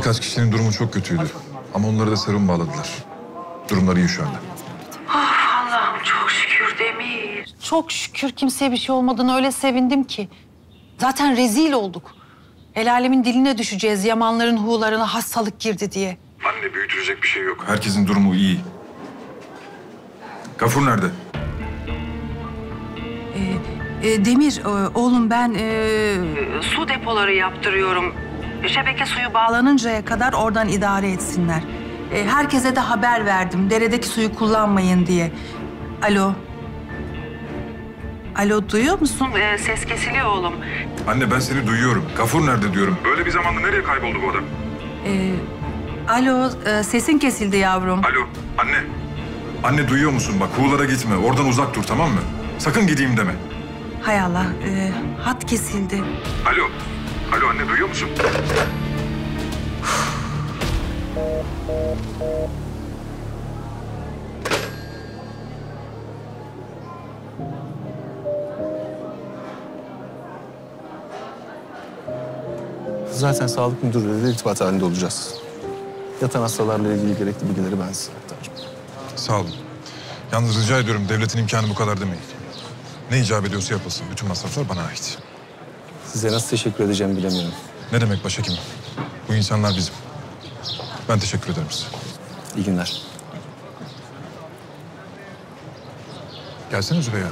Birkaç kişinin durumu çok kötüydü. Ama onları da serum bağladılar. Durumları iyi şu anda. Ah Allah'ım çok şükür Demir. Çok şükür kimseye bir şey olmadığını öyle sevindim ki. Zaten rezil olduk. El alemin diline düşeceğiz Yamanların huğularına hastalık girdi diye. Anne büyütülecek bir şey yok. Herkesin durumu iyi. Gafur nerede? Demir oğlum ben su depoları yaptırıyorum. Şebeke suyu bağlanıncaya kadar oradan idare etsinler. Herkese de haber verdim. Deredeki suyu kullanmayın diye. Alo. Alo duyuyor musun? Ses kesiliyor oğlum. Anne ben seni duyuyorum. Gafur nerede diyorum. Böyle bir zamanda nereye kayboldu bu adam? Alo sesin kesildi yavrum. Alo anne. Anne duyuyor musun? Bak huğulara gitme. Oradan uzak dur tamam mı? Sakın gideyim deme. Hay Allah. Hat kesildi. Alo. Alo anne duyuyor musun? Zaten sağlık müdürleriyle irtibat halinde olacağız. Yatan hastalarla ilgili gerekli bilgileri ben size aktaracağım. Sağ olun. Yalnız rica ediyorum devletin imkanı bu kadar demeyin. Ne icap ediyorsa yapılsın. Bütün masraflar bana ait. Size nasıl teşekkür edeceğimi bilemiyorum. Ne demek başhekim? Bu insanlar bizim. Ben teşekkür ederim size. İyi günler. Gelsene Züleyha.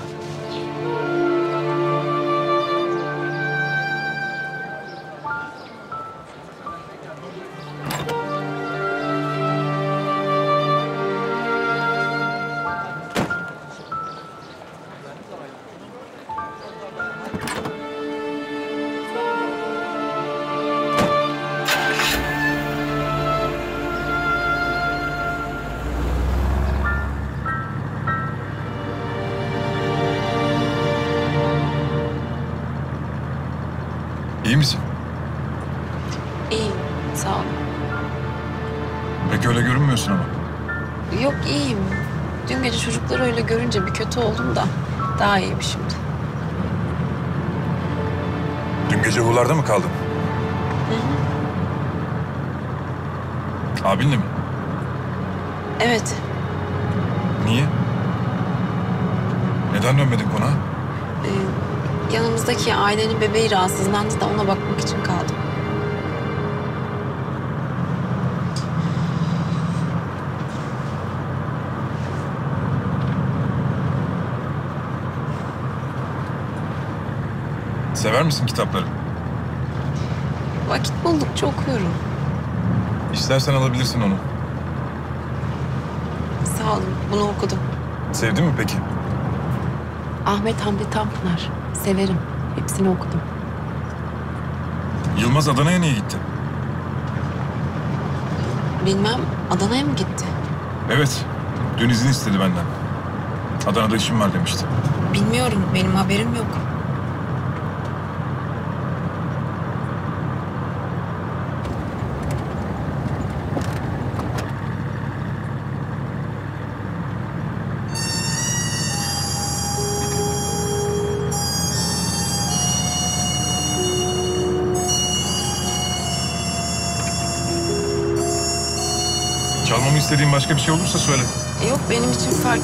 İyi misin? İyiyim, sağ ol. Pek öyle görünmüyorsun ama. Yok, iyiyim. Dün gece çocukları öyle görünce bir kötü oldum da daha iyiyim şimdi. Dün gece buralarda mı kaldın? Hı hı. Abinle mi? Evet. Niye? Neden dönmedin konağa? Yanımızdaki ailenin bebeği rahatsızlandı da ona bakmak için kaldım. Sever misin kitapları? Vakit buldukça okuyorum. İstersen alabilirsin onu. Sağ olun, bunu okudum. Sevdin mi peki? Ahmet Hamdi Tanpınar. Severim. Hepsini okudum. Yılmaz Adana'ya niye gitti? Bilmem. Adana'ya mı gitti? Evet. Dün izin istedi benden. Adana'da işim var demişti. Bilmiyorum. Benim haberim yok. Çalmamı istediğin başka bir şey olursa söyle. Yok, benim için fark.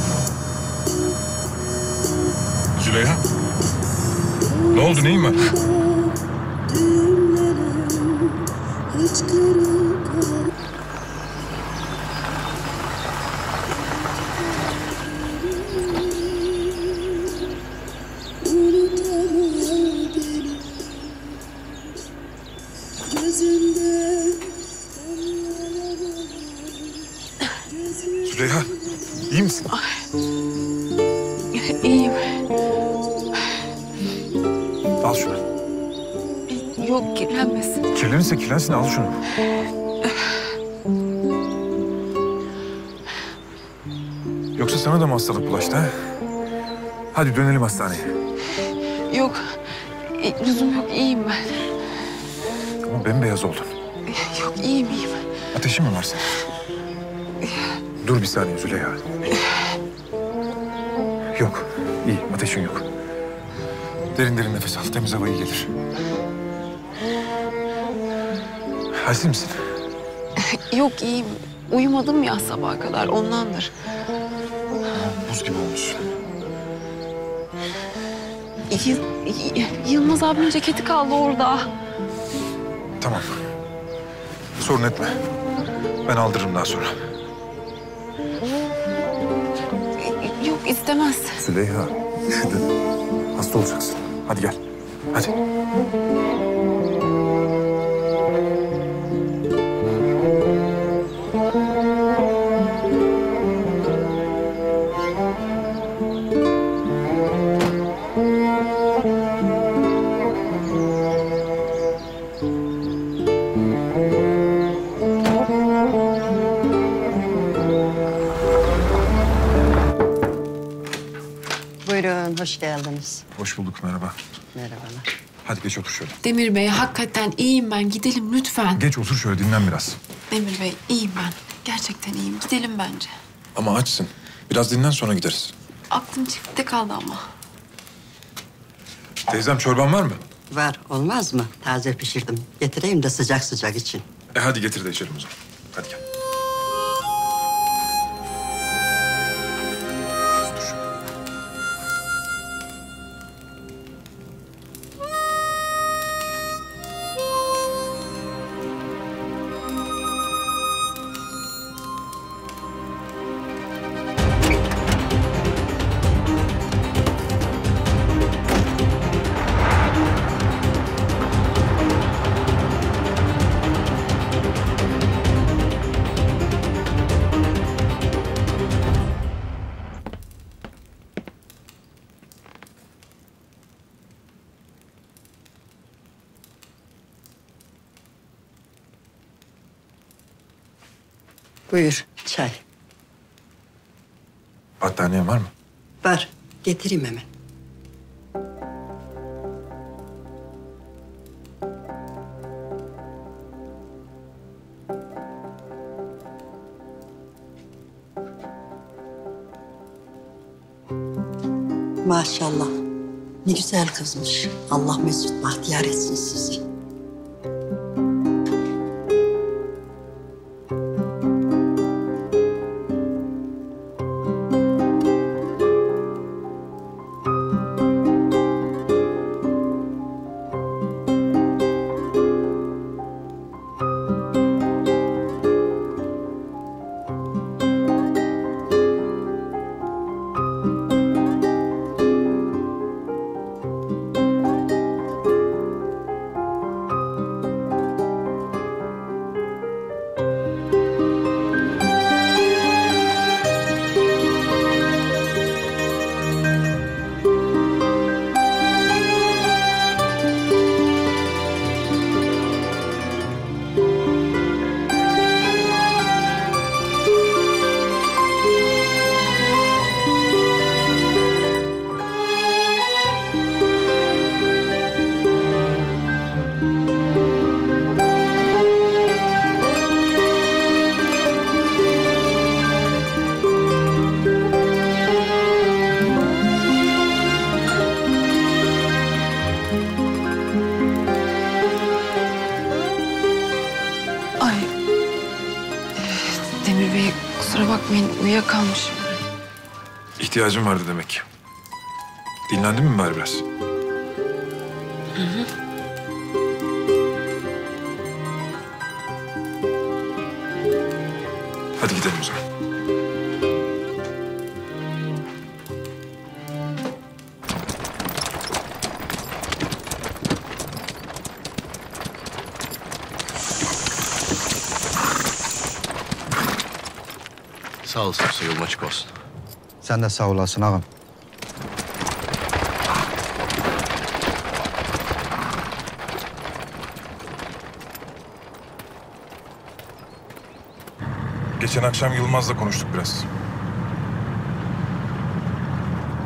Züleyha? Ne oldu, neyin var? Züleyha, iyi misin? Ay, iyiyim. Al şunu. Yok, kirlenmesin. Kirlenirse kirlensin, al şunu. Yoksa sana da mı hastalık bulaştı ha? Hadi dönelim hastaneye. Yok, lüzum yok, iyiyim ben. Ama bembeyaz oldun. Yok, iyiyim, iyiyim. Ateşin mi var senin? Dur bir saniye Züleyha. Yok, iyi. Ateşin yok. Derin derin nefes al, temiz hava iyi gelir. Halsiz misin? Yok, iyiyim. Uyumadım ya sabaha kadar, ondandır. Buz gibi olmuş. Yılmaz abinin ceketi kaldı orada. Tamam. Sorun etme. Ben aldırırım daha sonra. Yok, istemez. Züleyha, üşüdün. Hasta olacaksın. Hadi gel. Hadi. Hoş geldiniz. Hoş bulduk, merhaba. Merhabalar. Hadi geç otur şöyle. Demir Bey, hakikaten iyiyim ben. Gidelim lütfen. Geç otur şöyle, dinlen biraz. Demir Bey, iyiyim ben. Gerçekten iyiyim. Gidelim bence. Ama açsın. Biraz dinlen, sonra gideriz. Aklım çiftlikte kaldı ama. Teyzem, çorban var mı? Var, olmaz mı? Taze pişirdim. Getireyim de sıcak sıcak için. Hadi getir de içelim o zaman. Hadi gel. Buyur, çay. Battaniye var mı? Var, getireyim hemen. Maşallah, ne güzel kızmış. Allah mesut bahtiyar etsin sizi. Uyuyakalmışım. İhtiyacım vardı demek. Dinlendin mi bari biraz? Hı hı. Hadi gidelim o zaman. Sağ olasın, yolun açık olsun. Sen de sağ olasın ağam. Geçen akşam Yılmaz'la konuştuk biraz.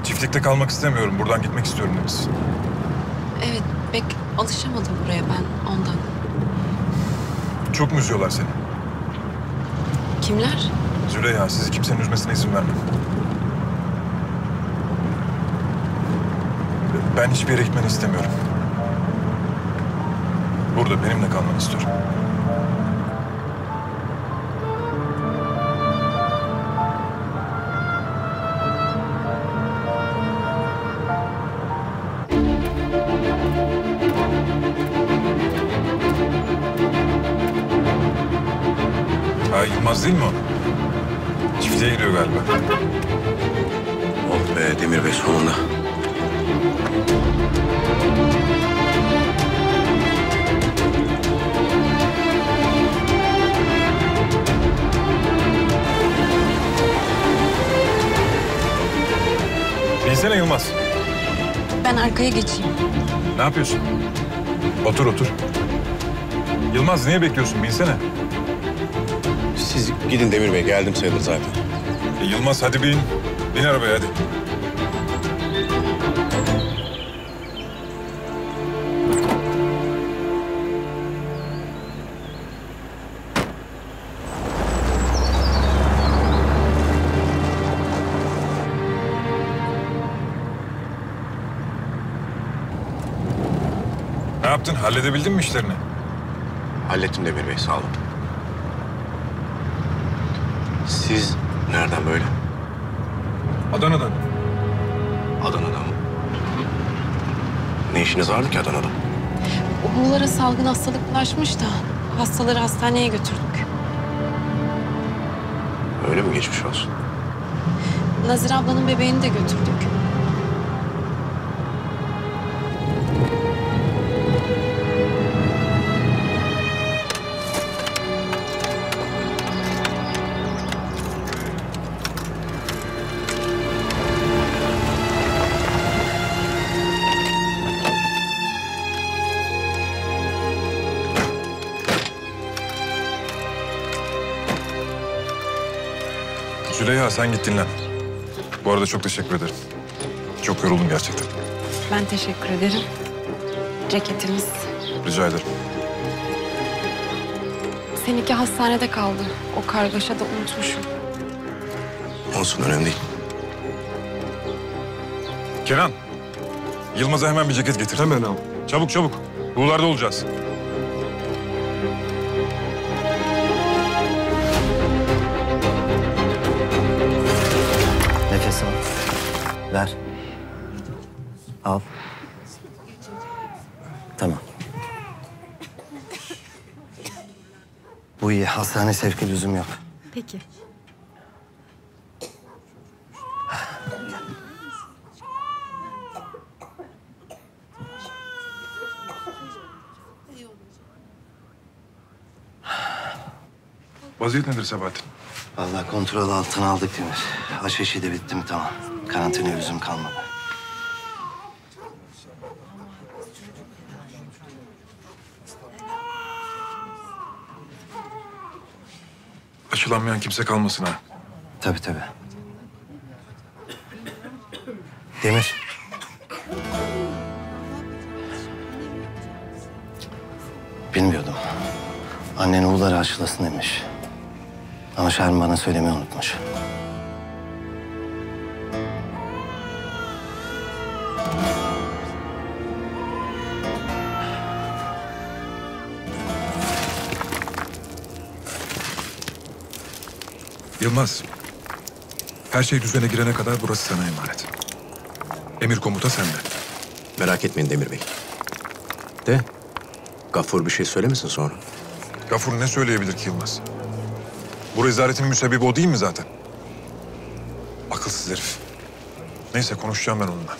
Çiftlikte kalmak istemiyorum, buradan gitmek istiyorum demişsin. Evet, pek alışamadım buraya ben ondan. Çok mu üzüyorlar seni? Kimler? Züleyha, sizi kimsenin üzmesine izin vermem. Ben hiçbir yere gitmeni istemiyorum. Burada benimle kalmanı istiyorum. Ha, Yılmaz değil mi o? Çiftliğe gidiyor galiba. Oh be Demir Bey, sonunda. Bilsene Yılmaz. Ben arkaya geçeyim. Ne yapıyorsun? Otur otur. Yılmaz, niye bekliyorsun? Bilsene. Siz gidin Demir Bey, geldim sayılır zaten. Yılmaz hadi bin. Bin arabaya hadi. Ne yaptın? Halledebildin mi işlerini? Hallettim Demir Bey, sağ olun. Siz nereden böyle? Adana'dan. Adana'dan mı? Ne işiniz vardı ki Adana'da? Oğullara salgın hastalık bulaşmış da hastaları hastaneye götürdük. Öyle mi, geçmiş olsun? Nazire ablanın bebeğini de götürdük. Züleyha, sen git dinlen. Bu arada çok teşekkür ederim. Çok yoruldum gerçekten. Ben teşekkür ederim. Ceketiniz. Rica ederim. Seninki hastanede kaldı. O kargaşa da unutmuşum. Olsun, önemli değil. Kenan, Yılmaz'a hemen bir ceket getir. Hemen al. Çabuk çabuk. Buğularda olacağız. Ver. Al. Tamam. Bu iyi. Hastane sevki lüzum yok. Peki. Vaziyet nedir Sabahattin? Vallahi kontrol altına aldık Demir. Aşı işi de bitti mi tamam. Karantinaya lüzum kalmadı. Aşılanmayan kimse kalmasın ha. Tabii tabii. Demir. Bilmiyordum. Annen oğulları aşılasın demiş. Ama Şermin bana söylemeyi unutmuş. Yılmaz, her şey düzene girene kadar burası sana emanet. Emir komuta sende. Merak etmeyin Demir Bey. De, Gafur bir şey söylemesin sonra. Gafur ne söyleyebilir ki Yılmaz? Bu rezaletin müsebbibi o değil mi zaten? Akılsız herif. Neyse, konuşacağım ben onunla.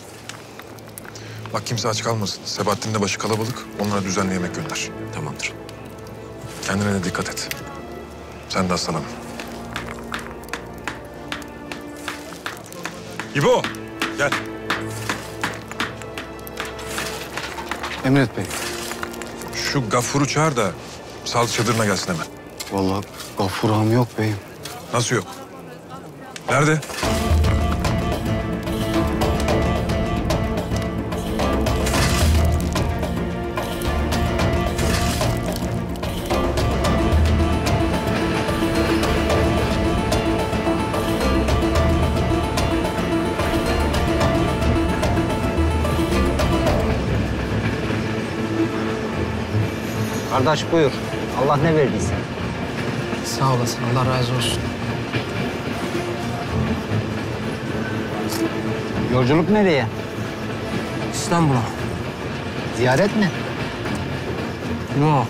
Bak, kimse aç kalmasın. Sebahattin'in de başı kalabalık. Onlara düzenli yemek gönder. Tamamdır. Kendine de dikkat et. Sen de hastalanma. İbo, gel. Emret Bey. Şu Gafur'u çağır da sağlık çadırına gelsin hemen. Vallahi Gafur ağam yok beyim. Nasıl yok? Nerede? Kardeş buyur. Allah ne verdiyse. Sağ olasın. Allah razı olsun. Yolculuk nereye? İstanbul'a. Ziyaret mi? Yok.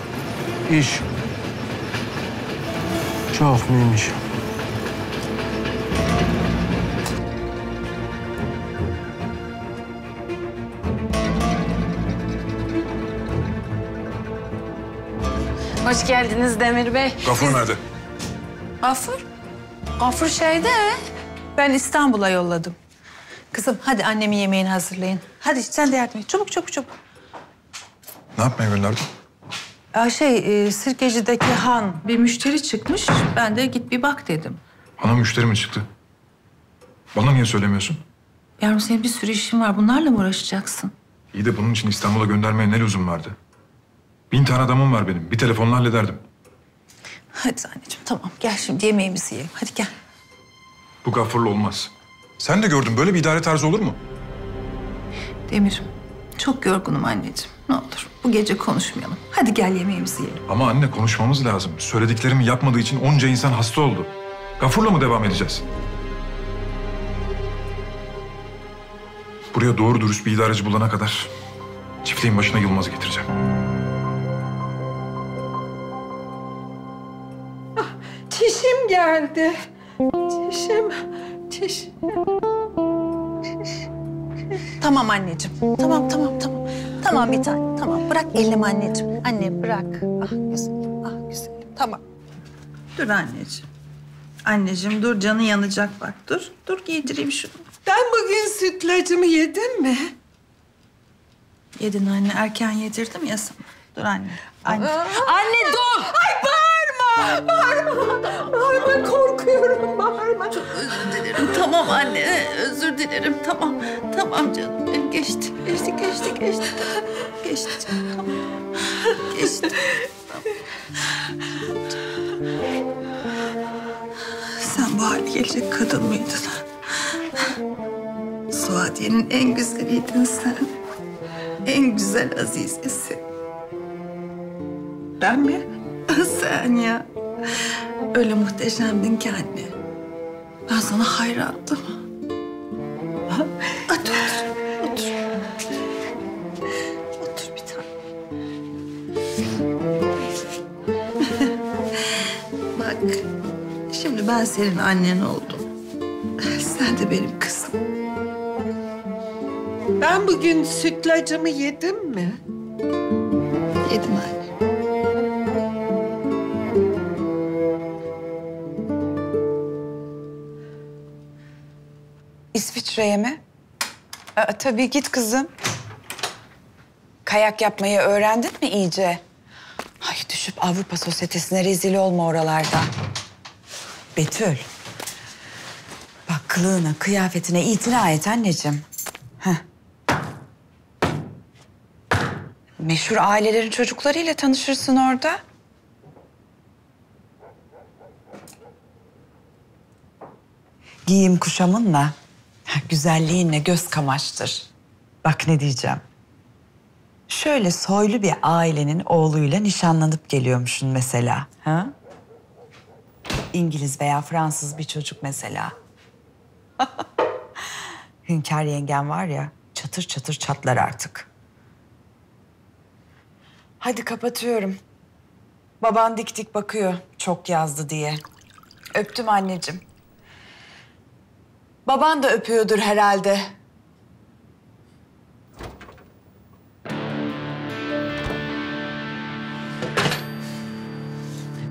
İş. Çok mühimmiş. Hoş geldiniz Demir Bey. Gafur nerede? Gafur? Gafur şeyde. Ben İstanbul'a yolladım. Kızım hadi annemin yemeğini hazırlayın. Hadi sen de yardım et. Çabuk çabuk çabuk. Ne yapmaya gönderdin? Sirkeci'deki Han bir müşteri çıkmış. Ben de git bir bak dedim. Han'a müşteri mi çıktı? Bana niye söylemiyorsun? Yavrum senin bir sürü işin var. Bunlarla mı uğraşacaksın? İyi de bunun için İstanbul'a göndermeye ne lüzum vardı? 1000 tane adamım var benim. Bir telefonla hallederdim. Hadi anneciğim tamam gel şimdi yemeğimizi yiyelim. Hadi gel. Bu Gafur'la olmaz. Sen de gördün böyle bir idare tarzı olur mu? Demir, çok yorgunum anneciğim. Ne olur bu gece konuşmayalım. Hadi gel yemeğimizi yiyelim. Ama anne konuşmamız lazım. Söylediklerimi yapmadığı için onca insan hasta oldu. Gafur'la mı devam edeceğiz? Buraya doğru dürüst bir idareci bulana kadar çiftliğin başına Yılmaz'ı getireceğim. Çişim geldi. Çişim. Tamam anneciğim. Tamam. Tamam bir tane. Tamam bırak elim anneciğim. Anne bırak. Ah güzelim. Tamam. Dur anneciğim. Anneciğim dur canın yanacak bak. Dur giydireyim şunu. Ben bugün sütlacımı yedim mi? Yedin anne. Erken yedirdim ya sana. Dur anne. Anne dur. Ay Bağırma. Korkuyorum. Bağırma. Çok özür dilerim. Tamam anne. Özür dilerim. Tamam canım benim. Geçti canım. Tamam. Geçti. Sen bu hale gelecek kadın mıydın? Suadiye'nin en güzeliydin sen. En güzel azizesi. Ben mi? Sen ya. Öyle muhteşemdin ki anne. Ben sana hayrandım. Otur bir tane. Bak, şimdi ben senin annen oldum. Sen de benim kızım. Ben bugün sütlacımı yedim mi? Yedim anne. İsviçre'ye mi? Tabii git kızım. Kayak yapmayı öğrendin mi iyice? Ay düşüp Avrupa sosyetesine rezil olma oralarda. Betül. Bak kılığına, kıyafetine itina et anneciğim. Heh. Meşhur ailelerin çocuklarıyla tanışırsın orada. Giyim kuşamınla. Güzelliğinle göz kamaştır. Bak ne diyeceğim. Şöyle soylu bir ailenin oğluyla nişanlanıp geliyormuşsun mesela. Ha? İngiliz veya Fransız bir çocuk mesela. Hünkar yengen var ya, çatır çatır çatlar artık. Hadi kapatıyorum. Baban dik dik bakıyor çok yazdı diye. Öptüm anneciğim. Baban da öpüyordur herhalde.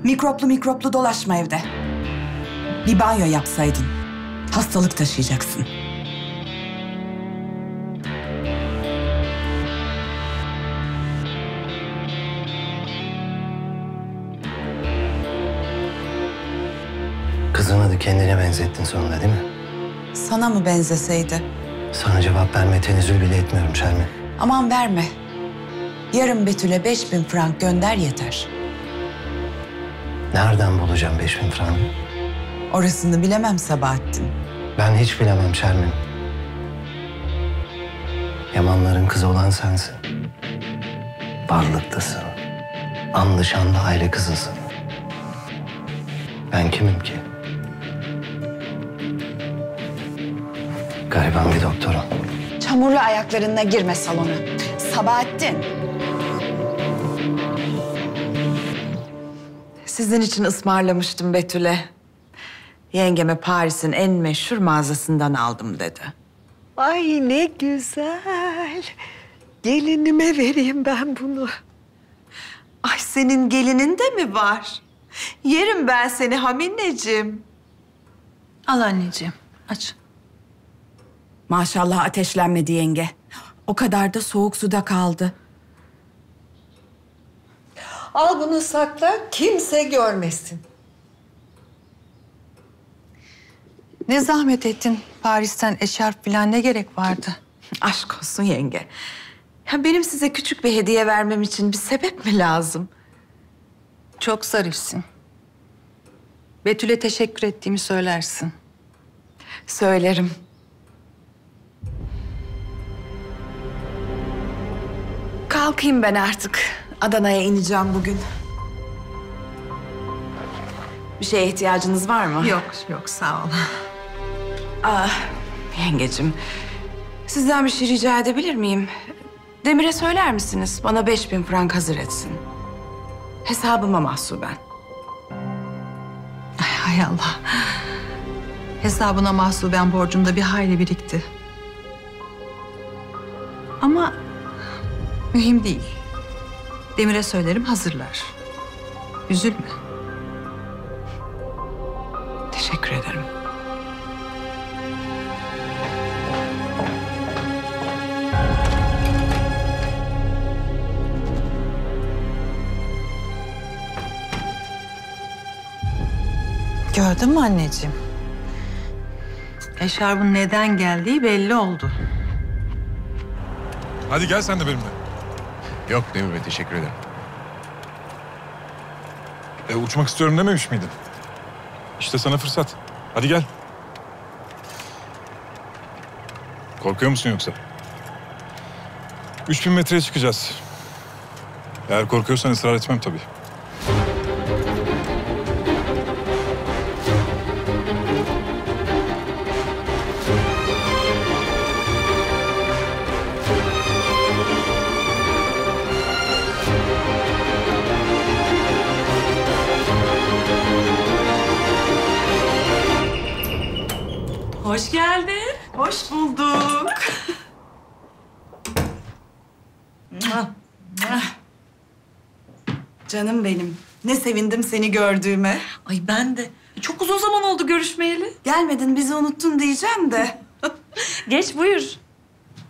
Mikroplu dolaşma evde. Bir banyo yapsaydın. Hastalık taşıyacaksın. Kızını da kendine benzettin sonunda değil mi? Sana mı benzeseydi? Sana cevap vermeye tenezzül bile etmiyorum Şermin. Aman verme. Yarın Betül'e 5000 frank gönder yeter. Nereden bulacağım 5000 frank? Orasını bilemem Sabahattin. Ben hiç bilemem Şermin. Yamanların kızı olan sensin. Varlıklısın. Anlı şanlı aile kızısın. Ben kimim ki? Gariban bir doktorum. Çamurlu ayaklarınla girme salona. Sabahattin. Sizin için ısmarlamıştım Betül'e. Yengeme Paris'in en meşhur mağazasından aldım dedi. Ay ne güzel. Gelinime vereyim ben bunu. Ay senin gelinin de mi var? Yerim ben seni Hamineciğim. Al anneciğim, aç. Maşallah ateşlenmedi yenge. O kadar da soğuk suda kaldı. Al bunu sakla, kimse görmesin. Ne zahmet ettin Paris'ten eşarp falan, ne gerek vardı? Aşk olsun yenge. Ya benim size küçük bir hediye vermem için bir sebep mi lazım? Çok zarifsin. Betül'e teşekkür ettiğimi söylersin. Söylerim. Kalkayım ben artık. Adana'ya ineceğim bugün. Bir şeye ihtiyacınız var mı? Yok, yok sağ ol. Aa, yengeciğim, sizden bir şey rica edebilir miyim? Demir'e söyler misiniz? Bana 5000 frank hazır etsin. Hesabıma mahsuben. Ay hay Allah. Hesabına mahsuben borcum da bir hayli birikti. Ama mühim değil. Demir'e söylerim hazırlar. Üzülme. Teşekkür ederim. Gördün mü anneciğim? Eşarbın neden geldiği belli oldu. Hadi gel sen de benimle. Yok Demir Bey, teşekkür ederim. Uçmak istiyorum dememiş miydin? İşte sana fırsat. Hadi gel. Korkuyor musun yoksa? 3000 metreye çıkacağız. Eğer korkuyorsan ısrar etmem tabii. Hoş geldin. Hoş bulduk. Canım benim. Ne sevindim seni gördüğüme. Ay ben de. Çok uzun zaman oldu görüşmeyeli. Gelmedin, bizi unuttun diyeceğim de. Geç buyur.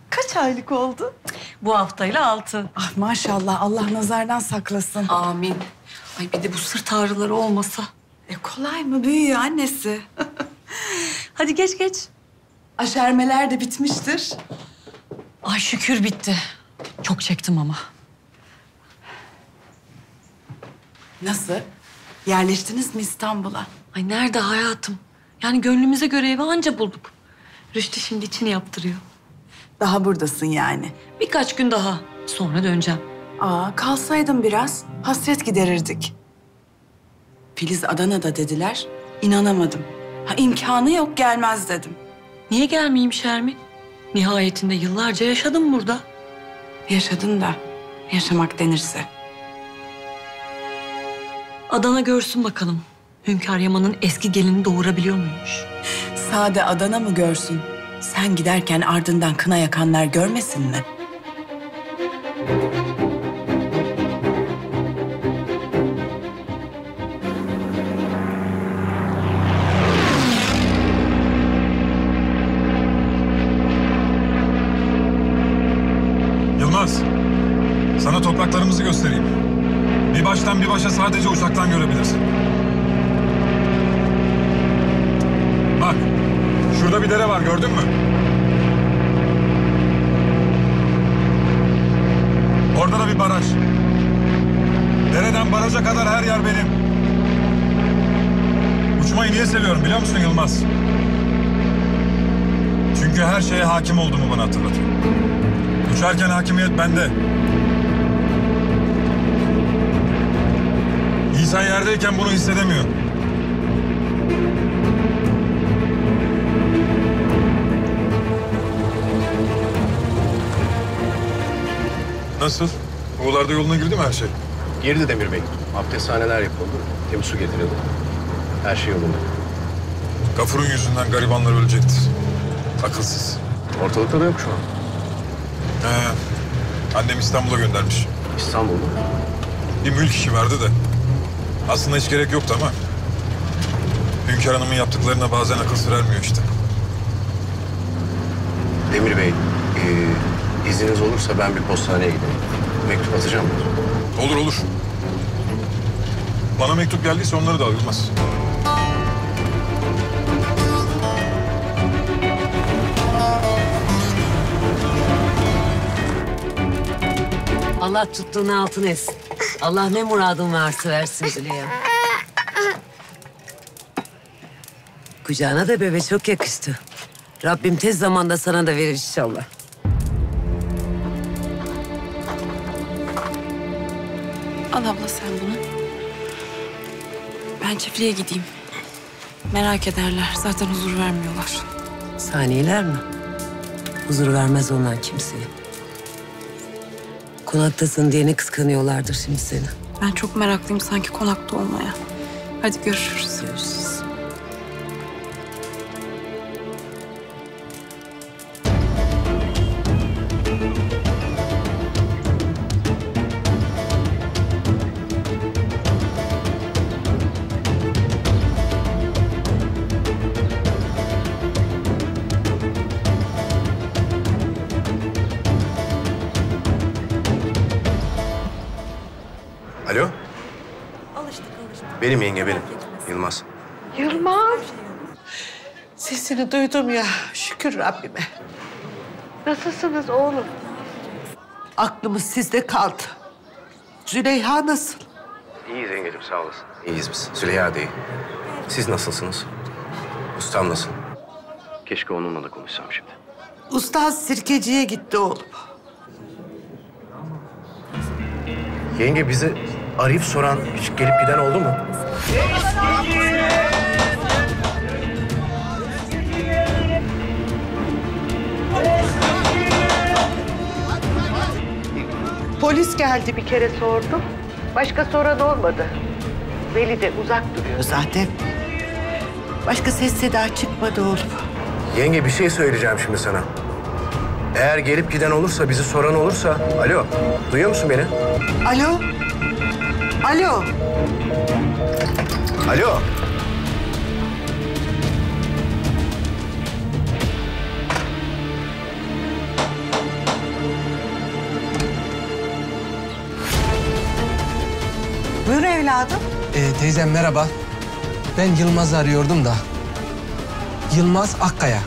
Kaç aylık oldu? Bu haftayla 6. Ah maşallah, Allah nazardan saklasın. Amin. Ay bir de bu sırt ağrıları olmasa. Kolay mı? Büyüyor annesi. Hadi geç geç. Aşermeler de bitmiştir. Ay şükür bitti. Çok çektim ama. Nasıl? Yerleştiniz mi İstanbul'a? Ay nerede hayatım? Yani gönlümüze göre evi anca bulduk. Rüştü şimdi içini yaptırıyor. Daha buradasın yani. Birkaç gün daha. Sonra döneceğim. Aa kalsaydım biraz. Hasret giderirdik. Filiz Adana'da dediler. İnanamadım. Ha, imkanı yok, gelmez dedim. Niye gelmeyeyim Şermin? Nihayetinde yıllarca yaşadım burada. Yaşadın da yaşamak denirse. Adana görsün bakalım. Hünkar Yaman'ın eski gelini doğurabiliyor muymuş? Sade Adana mı görsün? Sen giderken ardından kına yakanlar görmesin mi? Göstereyim. Bir baştan bir başa sadece uçaktan görebilirsin. Bak, şurada bir dere var, gördün mü? Orada da bir baraj. Dereden baraja kadar her yer benim. Uçmayı niye seviyorum biliyor musun Yılmaz? Çünkü her şeye hakim olduğumu bana hatırlatıyor. Uçarken hakimiyet bende. İnsan yerdeyken bunu hissedemiyor. Nasıl? Oğullarda yoluna girdi mi her şey? Girdi Demir Bey. Abdesthaneler yapıldı, temiz su getirildi. Her şey yolunda. Gafur'un yüzünden garibanlar ölecektir. Akılsız. Ortalıkta da yok şu an. Annem İstanbul'a göndermiş. İstanbul'da? Bir mülk işi verdi de. Aslında hiç gerek yoktu ama. Hünkar Hanım'ın yaptıklarına bazen akıl sır ermiyor işte. Demir Bey, izniniz olursa ben bir postaneye gideyim. Mektup atacağım mı? Olur olur. Bana mektup geldiyse onları da al Yılmaz. Allah tuttuğunu altın etsin. Allah ne muradın varsa versin Züleyha. Kucağına da bebe çok yakıştı. Rabbim tez zamanda sana da verir inşallah. Al abla sen bunu. Ben çiftliğe gideyim. Merak ederler. Zaten huzur vermiyorlar. Saniyeler mi? Huzur vermez onlar kimseye. Konaktasın diye ne kıskanıyorlardır şimdi seni. Ben çok meraklıyım sanki konakta olmaya. Hadi görüşürüz. Görüşürüz. Benim yenge, benim. Yılmaz. Yılmaz. Sesini duydum ya, şükür Rabbime. Nasılsınız oğlum? Aklımız sizde kaldı. Züleyha nasıl? İyiyiz yengeciğim, sağ olasın. İyiyiz biz. Züleyha da iyi. Siz nasılsınız? Ustam nasıl? Keşke onunla da konuşsam şimdi. Usta Sirkeci'ye gitti oğlum. Yenge bizi... Arif soran hiç gelip giden oldu mu? Polis geldi bir kere sordu. Başka soran olmadı. Veli de uzak duruyor zaten. Başka ses seda çıkmadı oğlum. Yenge bir şey söyleyeceğim şimdi sana. Eğer gelip giden olursa, bizi soran olursa... Alo, duyuyor musun beni? Alo? Alo. Alo. Buyur evladım. Teyzem merhaba. Ben Yılmaz'ı arıyordum da. Yılmaz Akkaya.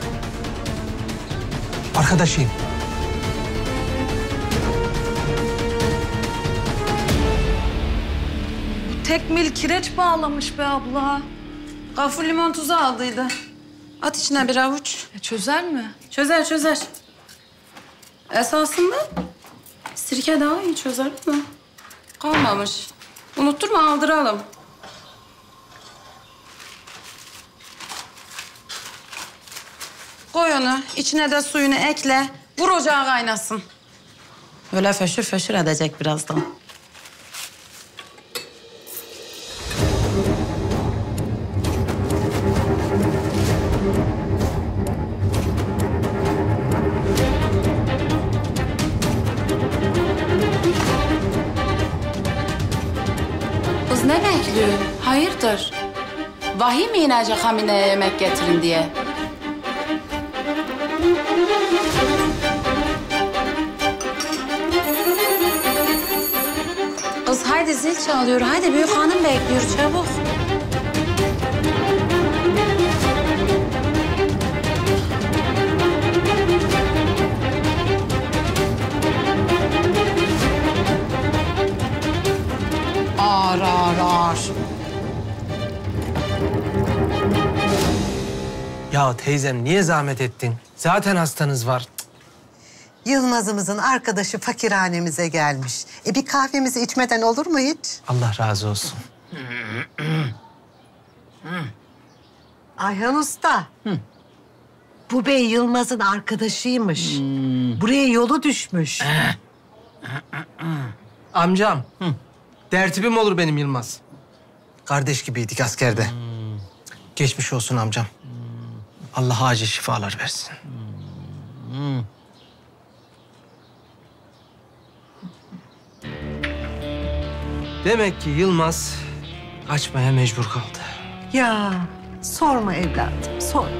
Arkadaşıyım. Tek mil kireç bağlamış be abla. Gafur limon tuzu aldıydı. At içine bir avuç. Çözer mi? Çözer, çözer. Esasında sirke daha iyi çözer mi? Kalmamış. Unutturma, aldıralım. Koy onu, içine de suyunu ekle. Vur ocağa kaynasın. Öyle föşür föşür edecek birazdan. Hayırdır? Vahiy mi inecek hamineye yemek getirin diye? Kız haydi zil çalıyor, haydi büyük hanım bekliyor, çabuk. Ağır ağır ağır. Ya teyzem niye zahmet ettin? Zaten hastanız var. Yılmaz'ımızın arkadaşı fakirhanemize gelmiş. Bir kahvemizi içmeden olur mu hiç? Allah razı olsun. Ayhan Usta. Bu bey Yılmaz'ın arkadaşıymış. Buraya yolu düşmüş. Amcam. Tertibim olur benim Yılmaz. Kardeş gibiydik askerde. Geçmiş olsun amcam. Allah acil şifalar versin. Demek ki Yılmaz kaçmaya mecbur kaldı. Ya sorma evladım, sorma.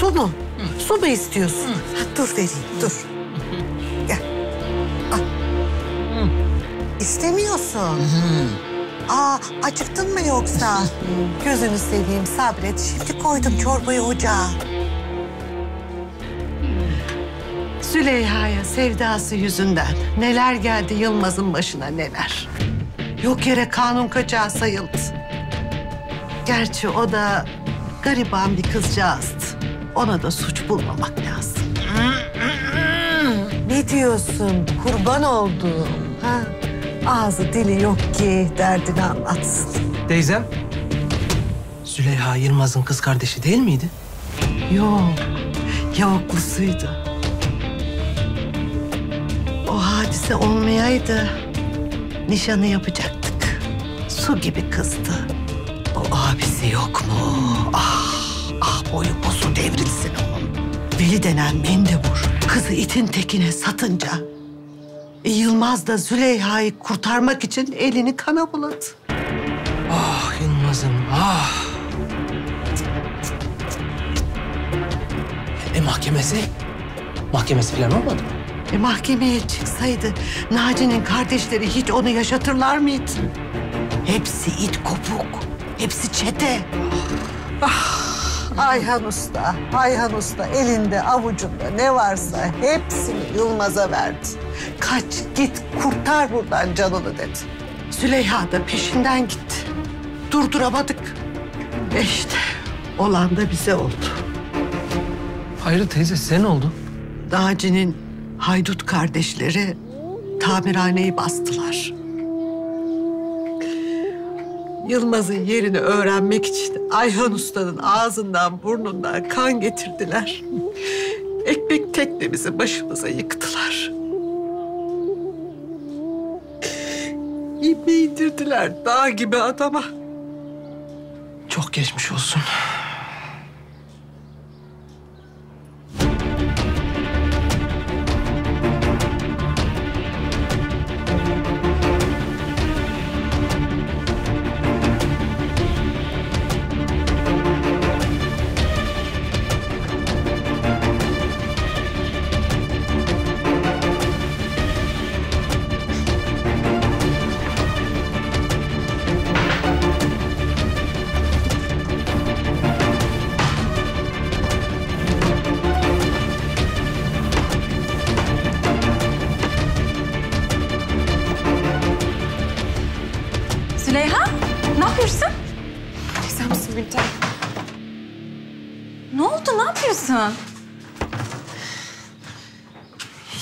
Su mu? Su mu istiyorsun? Dur vereyim, dur. Gel. Al. İstemiyorsun. Aa, acıktın mı yoksa? Gözünü seveyim, sabret. Şimdi koydum çorbayı ocağa. Züleyha'ya sevdası yüzünden neler geldi Yılmaz'ın başına, neler. Yok yere kanun kaçağı sayıldı. Gerçi o da gariban bir kızcağızdı. Ona da suç bulmamak lazım. Ne diyorsun? Kurban oldum. Ha? Ağzı dili yok ki derdini anlatsın. Teyzem, Züleyha Yılmaz'ın kız kardeşi değil miydi? Yok, yavuklusuydu. O hadise olmayaydı, nişanı yapacaktık. Su gibi kızdı. O abisi yok mu? Ah boyu posu devrilsin onun. Veli denen mendebur, kızı itin tekine satınca... Yılmaz da Züleyha'yı kurtarmak için elini kana buladı. Ah Yılmaz'ım, ah! Mahkemesi? Mahkemesi falan olmadı mı? Mahkemeye çıksaydı Naci'nin kardeşleri hiç onu yaşatırlar mıydı? Hepsi it kopuk, hepsi çete. Ayhan Usta, Ayhan Usta elinde avucunda ne varsa hepsini Yılmaz'a verdi. Kaç, git, kurtar buradan canını dedi. Züleyha da peşinden gitti. Durduramadık. Ve işte olan da bize oldu. Hayır teyze, sen oldun. Naci'nin haydut kardeşleri tamirhaneyi bastılar. Yılmaz'ın yerini öğrenmek için Ayhan Usta'nın ağzından burnundan kan getirdiler. Ekmek teknemizi başımıza yıktılar. İpne indirdiler dağ gibi adama. Çok geçmiş olsun.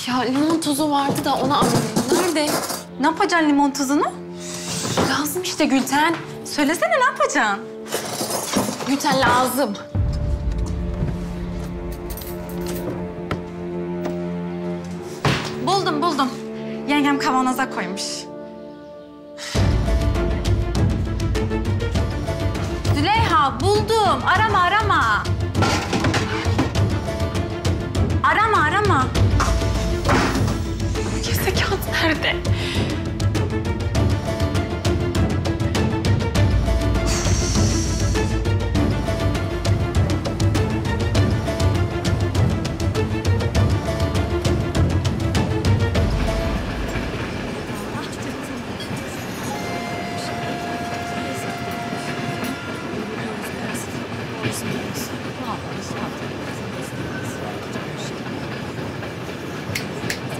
Ya limon tuzu vardı da onu aldım. Nerede? Ne yapacaksın limon tuzunu? Lazım işte Gülten. Söylesene ne yapacaksın? Gülten lazım. Buldum buldum. Yengem kavanoza koymuş. Züleyha buldum. Arama arama. Arama, arama. Kese kağıt nerede?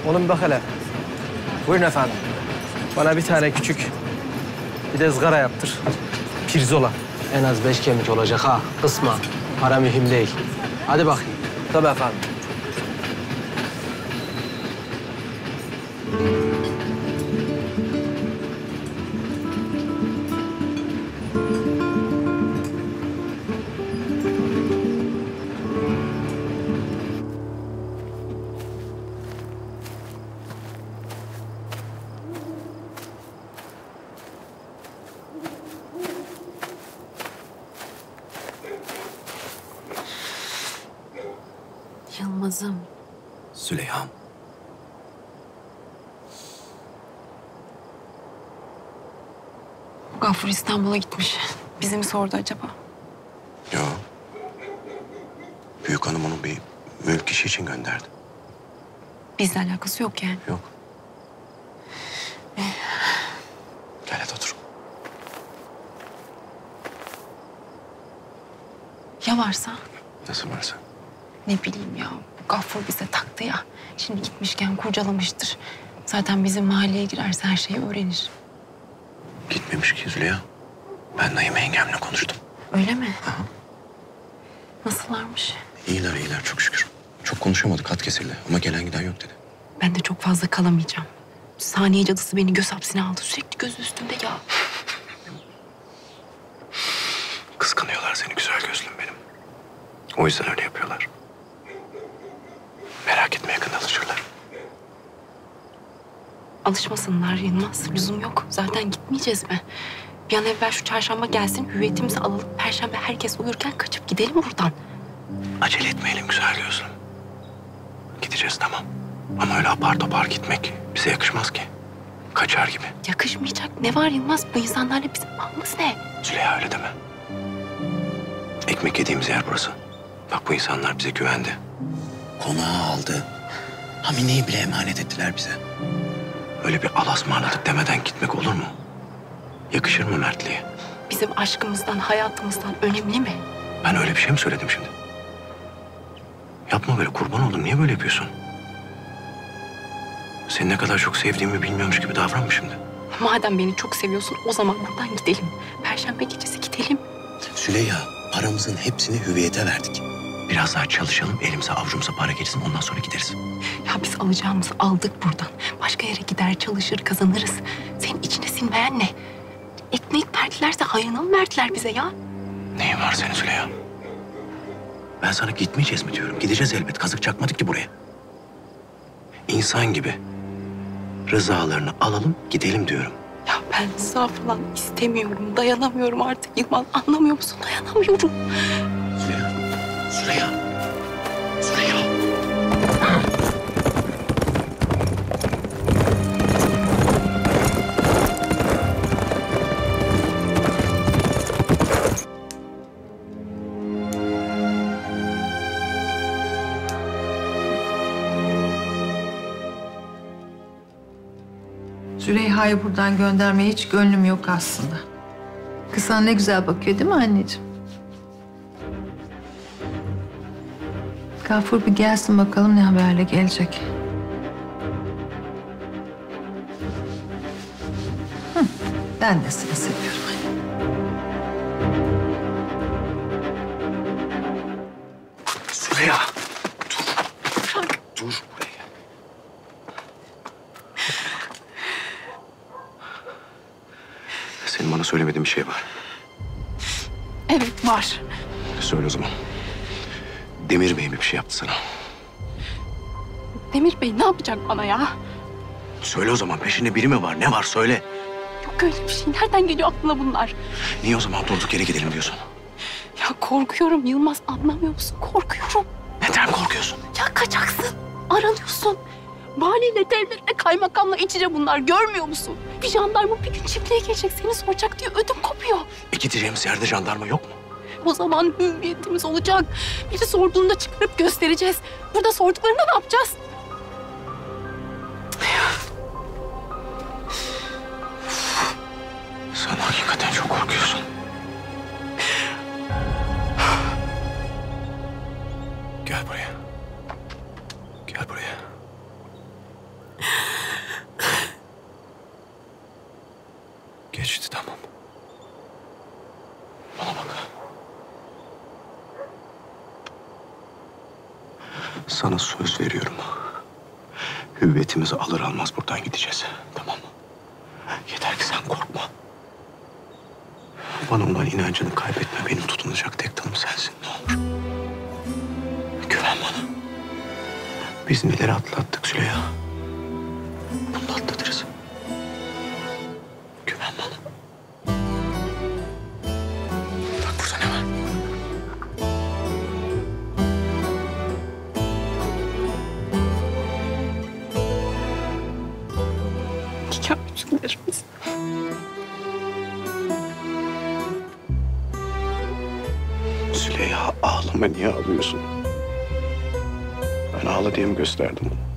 Oğlum bak hele. Buyurun efendim. Bana bir tane küçük, bir de ızgara yaptır. Pirzola. En az 5 kemik olacak ha. Kısma. Para mühim değil. Hadi bakayım. Tabii efendim. lazım. Züleyha'm. Gafur İstanbul'a gitmiş. Bizi mi sordu acaba? Yo. Büyük hanım onu bir mülk işi için gönderdi. Bizle alakası yok yani. Yok. Gel hadi otur. Ya varsa? Nasıl varsa? Ne bileyim ya. Gafur bize taktı ya. Şimdi gitmişken kurcalamıştır. Zaten bizim mahalleye girerse her şeyi öğrenir. Gitmemiş ki Züleyha. Ben Naime Hengem'le konuştum. Öyle mi? Aha. Nasıllarmış? İyiler iyiler çok şükür. Çok konuşamadık, hat kesildi ama gelen giden yok dedi. Ben de çok fazla kalamayacağım. Saniye cadısı beni göz hapsine aldı. Sürekli göz üstümde ya. Kıskanıyorlar seni güzel gözlüm benim. O yüzden öyle yapıyorlar. Merak etme, yakında alışırlar. Alışmasınlar Yılmaz, lüzum yok. Zaten gitmeyeceğiz mi? Bir an evvel şu çarşamba gelsin, hüviyetimizi alalım. Perşembe herkes uyurken kaçıp gidelim buradan. Acele etmeyelim güzel gözlüm. Gideceğiz tamam. Ama öyle apar topar gitmek bize yakışmaz ki. Kaçar gibi. Yakışmayacak ne var Yılmaz? Bu insanlarla bizim bağımız ne? Züleyha öyle deme. Ekmek yediğimiz yer burası. Bak bu insanlar bize güvendi. Konağı aldı. Hamine'yi bile emanet ettiler bize. Öyle bir al ısmarladık demeden gitmek olur mu? Yakışır mı mertliğe? Bizim aşkımızdan, hayatımızdan önemli mi? Ben öyle bir şey mi söyledim şimdi? Yapma böyle, kurban oldum. Niye böyle yapıyorsun? Seni ne kadar çok sevdiğimi bilmiyormuş gibi davranma şimdi. Madem beni çok seviyorsun o zaman buradan gidelim. Perşembe gecesi gidelim. Züleyha, paramızın hepsini hüviyete verdik. Biraz daha çalışalım, elimize avucumuza para gelsin, ondan sonra gideriz. Ya biz alacağımızı aldık buradan. Başka yere gider, çalışır, kazanırız. Senin içine sinmeyen ne? Ekmek verdilerse hayrına mı verdiler bize ya? Neyin var senin Züleyha? Ben sana gitmeyeceğiz mi diyorum? Gideceğiz elbet, kazık çakmadık ki buraya. İnsan gibi rızalarını alalım, gidelim diyorum. Ya ben rıza falan istemiyorum, dayanamıyorum artık Yılmaz. Anlamıyor musun? Dayanamıyorum. Züleyha. Züleyha. Züleyha'yı buradan göndermeye hiç gönlüm yok aslında. Kız sana ne güzel bakıyor değil mi anneciğim? Gafur bir gelsin bakalım ne haberle gelecek. Ben de seni seviyorum anne. Züleyha! Dur! Bırak. Dur buraya gel. Senin bana söylemediğin bir şey var. Evet var. Söyle o zaman. Demir Bey mi bir şey yaptı sana? Demir Bey ne yapacak bana ya? Söyle o zaman, peşinde biri mi var? Ne var söyle. Yok öyle bir şey. Nereden geliyor aklına bunlar? Niye o zaman durduk yere gidelim diyorsun? Ya korkuyorum Yılmaz, anlamıyor musun? Korkuyorum. Neden korkuyorsun? Ya kaçaksın, aranıyorsun. Valiyle, devletle, kaymakamla iç içe bunlar, görmüyor musun? Bir jandarma bir gün çiftliğe gelecek, seni soracak diye ödüm kopuyor. Gideceğimiz yerde jandarma yok mu? O zaman hüviyetimiz olacak. Biri sorduğunda çıkarıp göstereceğiz. Burada sorduklarında ne yapacağız? Sen hakikaten çok korkuyorsun. Gel buraya. Gel buraya. Geçti tamam. Bana bak. Sana söz veriyorum. Hüviyetimizi alır almaz buradan gideceğiz. Tamam mı? Yeter ki sen korkma. Bana olan inancını kaybetme. Benim tutunacak tek tanım sensin. Ne olur. Güven bana. Biz neleri atlattık Züleyha. Bunu da atlatırız. Güven bana. Bak burada ne var? hikâyetlerimiz. Züleyha ağlama, niye ağlıyorsun? Ben ağla diye mi gösterdim onu?